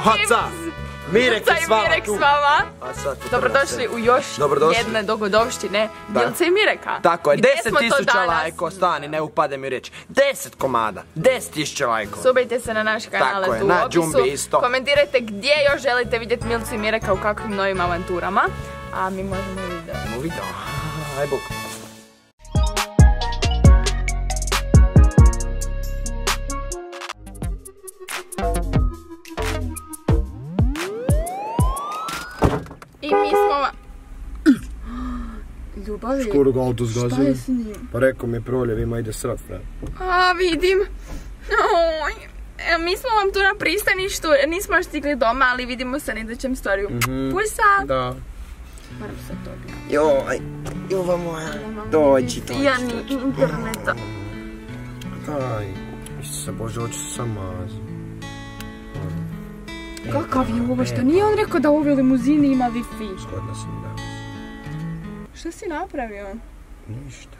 Haca! Mirek i Svava tu. Dobrodošli u još jedne dogodovštine Milice i Mireka. Tako je, 10.000 lajkova, stani, ne upade mi reći. 10 komada, 10.000 lajkova. Subajte se na naš kanal tu u opisu. Komentirajte gdje još želite vidjeti Milicu i Mireka u kakvim novim avanturama. A mi možemo video. Možemo video. Aj bok. Ljubavi, šta je s njim? Pa rekao mi je proljevima, ide srat, fraj. A, vidim. Mi smo vam tu na pristaništu, nismo još stigli doma, ali vidimo se na idućem storiju. Pulsa! Da. Moram sad to objaviti. Joj, ljuba moja, dođi. Ja ni interneta. Daj, Isuse Bože, hoću se sam mazim. Kakav je ovo, što nije on rekao da u ovoj limuzini ima Wi-Fi? Skodna sam danas. Šta si napravio? Ništa.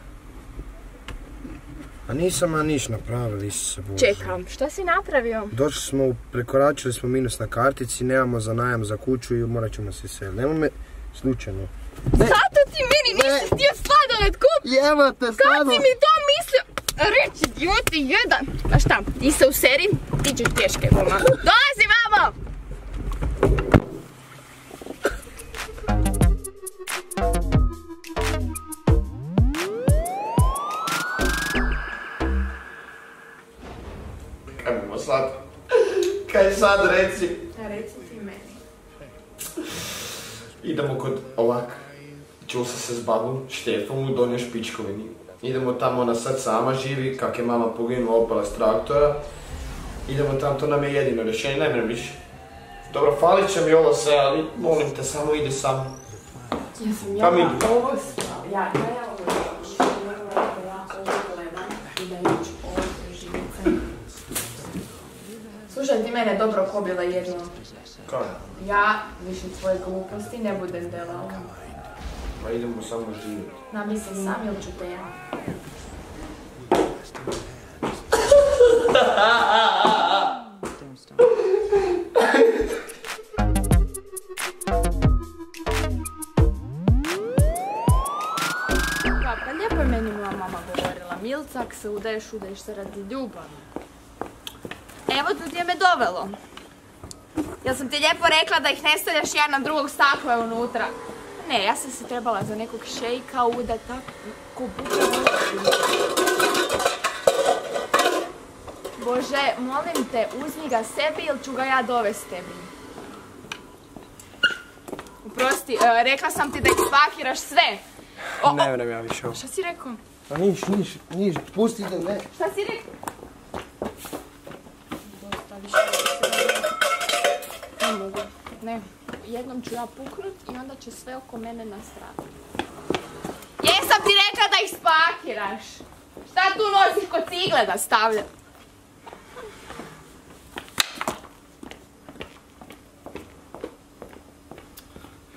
A nisam ja niš napravili, Isuse Bože. Čekam, šta si napravio? Došli smo, prekoračili smo minus na kartici, nemamo za najam za kuću i morat ćemo se iseliti. Nemo me slučajno. Zato ti meni nisi htio sladoled kup! Jeva te sladoled! Kad si mi to mislio? Reći, idioti, jedan! A šta, ti se useri, ti ćeš teške guma. Dolazi vamo! Kajmo sad? Kaj sad reci? Reci ti meni. Idemo kod ovak. Čuo sam se s babom Štefom u Donjoj Špičkovini. Idemo tamo, ona sad sama živi, kak je mama poginula, opala s traktora. Idemo tamo, to nam je jedino rješenje, ne mrem više. Dobro, falit će mi ovo sve, ali molim te, samo ide sam. Ja sam jela ovo sve, ja jela ovo sve, ja gledam i da juču ovo sve živicama. Slušaj, ti mene dobro pobila jedno. Kako? Ja više svoje gluposti ne budem delala. Pa idemo samo živjeti. Namisli sam ili ću te ja? Pa lijepo je meni moja mama govorila. Milica, ako se udaješ, udaješ se radi ljubavi. Evo tu ti je me dovelo. Jel sam ti lijepo rekla da ih ne stavljaš jedan na drugog, stakla je unutra? Ne, ja sam se trebala za nekog šejka udat, tako buča. Bože, molim te, uzmi ga sebi ili ću ga ja dovesti tebi. Uprosti, rekla sam ti da ispakiraš sve. Ne vrem ja više ovo. Šta si rekao? A niš, pusti da ne. Šta si rekao? Dosta više ovo. Ne mogu, ne. Jednom ću ja puknut i onda će sve oko mene nastradati. Jesam ti rekla da ih spakiraš? Šta tu nosiš kod cigle da stavljam?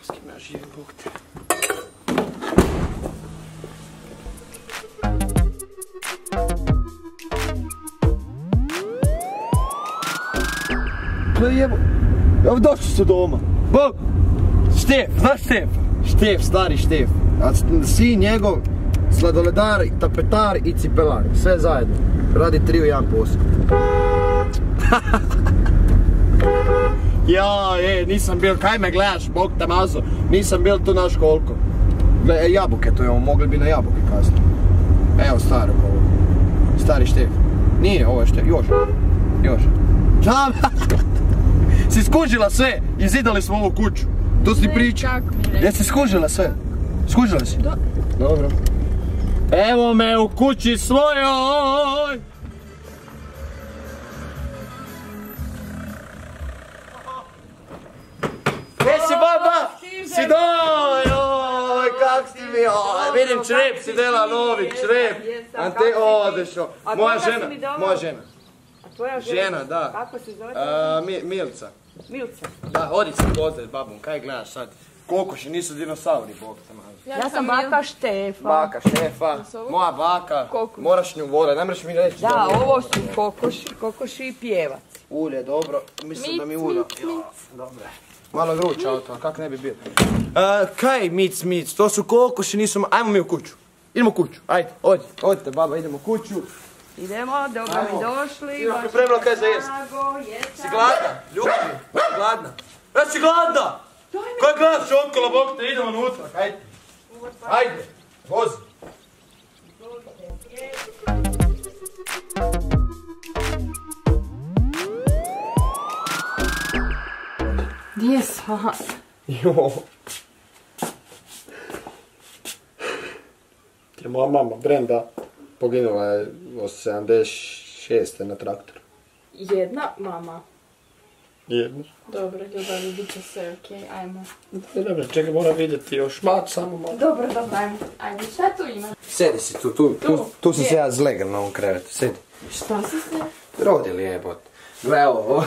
S kim ja živim, Bog te. Gle jebo, evo došli su doma. Bog! Štef, znaš Štefa? Štef, stari Štef. Sin njegov, sladoledar, tapetar i cipelar. Sve zajedno. Radi 3 u 1 posao. Joj, nisam bil, kaj me gledaš, Bog te mazo. Nisam bil tu naš koliko. Gle, jabuke to imamo, mogli bi na jabuke kasnije. Evo starog ovog. Stari Štef. Nije, ovo je Štef, još. Si skužila sve, izidali smo ovu kuću. To si priča. Jesi skužila sve? Skužila si? Dobro. Evo me u kući svojoj! Gdje si baba? Si dojoj, kak si mi joj. Vidim črep si dela novi, črep. Ante odešao. Moja žena. Tvoja žena, da. Kako se zove? Milica. Milica? Da, odi se pozdrav babom, kaj gledaš sad? Kokoši nisu dinosauri, Bog te maži. Ja sam baka Štefa. Baka Štefa, moja baka, moraš nju vole, ne mreš mi reći. Da, ovo su kokoši i pjevac. Ulje, dobro, mislim da mi ulje. Dobre. Malo vruće auto, kak ne bi bilo. Kaj mic, to su kokoši, nisu... Ajmo mi u kuću. Idemo u kuću, ajde, odite baba, idemo u kuću. Idemo, dobro mi došli. Idemo pripremila kaj za jest. Si gladna, ljubavi, gladna. Ja si gladna! Kaj gledaš okolo, bok te, idemo unutra, ajde. Ajde, vozi. Gdje je sat? Joj. Je moja mama, Brenda, poginula je od 76. na traktoru. Jedna mama? Jedna. Dobro, ljubavi, bit će sve okej, ajmo. Dobro, čekaj, moram vidjeti još mač, samo malo. Dobro, ajmo. Ajmo, šta tu ima? Sedi si tu sam se ja zlegan na ovom krevetu, sedi. Šta si se? Rodili jebot. Gle, ovo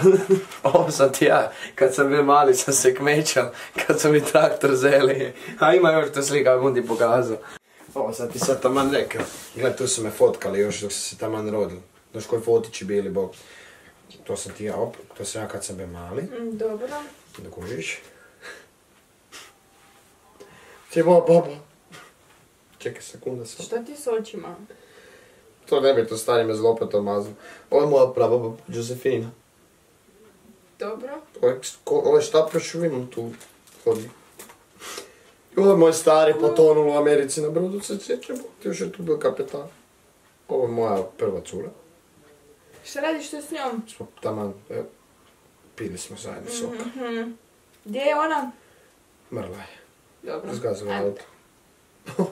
sam ti ja, kad sam bio mali sam se kmećal, kad sam mi traktor zelije. A ima još to slika, ali mu ti pokazao. Ovo sam ti sad taman rekao. Gle, tu su me fotkali još dok sam se taman rodila. Doš koji fotići bili, bok. To sam ti ja opet, to sam ja kad sam bio mali. Dobro. Da kužiš. Ti moja baba. Čekaj, sekunda sam. Šta ti s očima? To ne bi, to stanje me zlopetom mazno. Ovo je moja prababa, Josefina. Dobro. Ovo je šta prošuvinom tu hodi. Ovo je moj stari potonul u Americi na brodu, se sjećam, još je tu bio kapetan. Ovo je moja prva cura. Šta radiš tu s njom? Smo taman, pili smo zajedno soka. Gdje je ona? Mrla je. Dobro. Zgazila auto.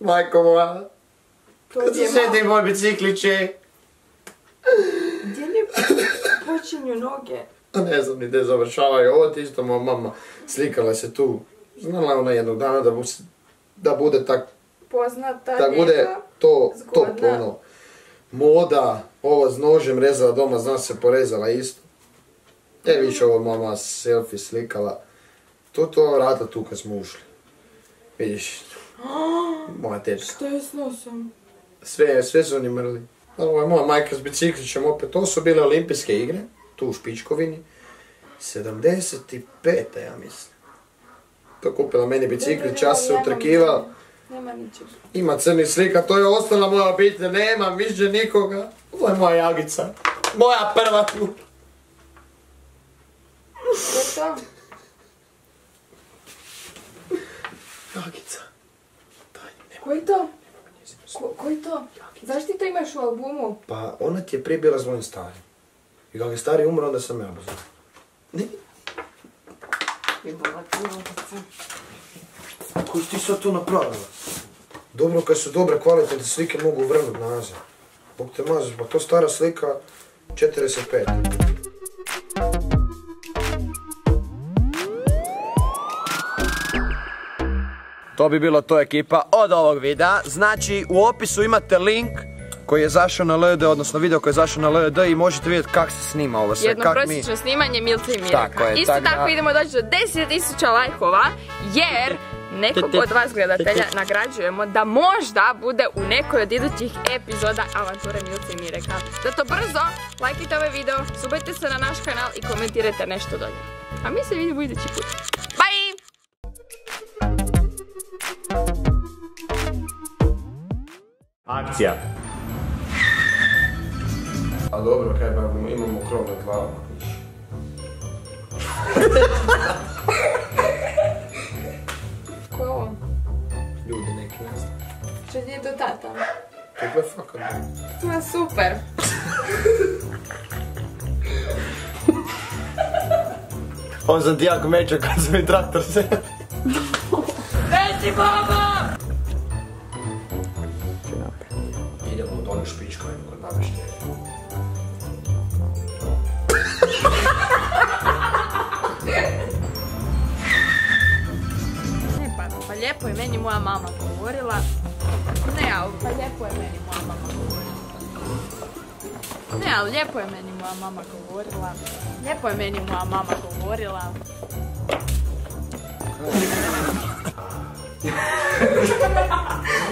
Majko moja. Kad se sjeti moj bicikliće. Gdje mi počinju noge? Ne znam ni gdje završavaju, ovo ti isto moja mama slikala se tu. Znala je ona jednog dana da bude tak... Poznata lijepa, zgodna. Da bude to top ono. Moda, ovo s nožem rezala doma, zna se porezala isto. Te više ovo mama selfie slikala. To vrata tu kad smo ušli. Vidiš, moja tečka. Što je s nosom? Sve su oni mrli. Ovo je moja majka s biciklićem opet, to su bile olimpijske igre. Tu u Špičkovini. 75-a ja mislim. To kupila meni bicikli, čas se utrkivala. Nema ničega. Ima crni slika, to je ostala moja obitelj, nemam više nikoga. Ovo je moja Jagica. Moja prva tu. Što? Jagica. Koji to? Koji to? Zašto ti to imaš u albumu? Pa ona ti je prije bila s mojim starim. I kako je stari umro, onda sam ja obozvao. Ne? Koji si ti sad tu napravila? Dobro, kad su dobre kvalitetne slike mogu vrnut nazad. Bog te maziš, pa to stara slika 45. To bi bilo to ekipa od ovog videa. Znači, u opisu imate link koji je zašao na LD, odnosno video koji je zašao na LD i možete vidjeti kako se snima ovo sve. Jednoprosječno snimanje Milice i Mireka. Isto tako idemo doći do 10.000 lajkova jer nekog od vas gledatelja nagrađujemo da možda bude u nekoj od idućih epizoda avanture Milice i Mireka. Zato brzo lajkite ovaj video, subajte se na naš kanal i komentirajte nešto dolje. A mi se vidimo idući put. Bye! Akcija! A dobro, kaj ba, imamo krov na glavama. Ko je ovo? Ljudi neki, ne znam. Če ti je to tata? To je fakat. Ma super. On sam ti jako mečao kad sam mi traktor se. Veći baba! Idemo u donu špičkoj, kod babi Štefi. Lijepo je meni moja mama govorila. Ne, ali pa lijepo je meni moja mama govorila. Ne, ali lijepo je meni moja mama govorila. Lijepo je meni moja mama govorila.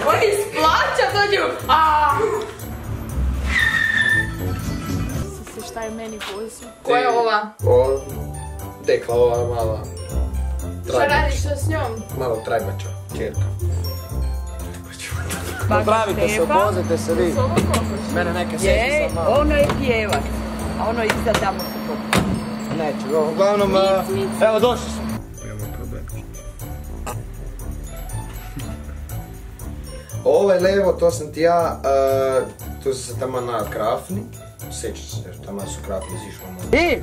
Oni isplaća dođu. Šta je meni guzi? Ko je ova? Dekla ova mala. Šta radiš s njom? Malo trajbača, čerka. Popravite se, obozite se vi. Mene neke sjeće sam malo. Ono je pjevak, a ono je iza tamo se pokuša. Neću, uglavnom, evo došli smo. Imamo problem. Ovo je levo, to sam ti ja, tu sam se tamo na krafni. Sjećam se jer tamo su krafni zišla. Ej,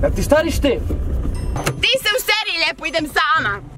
da ti stariš ti? Ti sam stari, lijepo idem sama.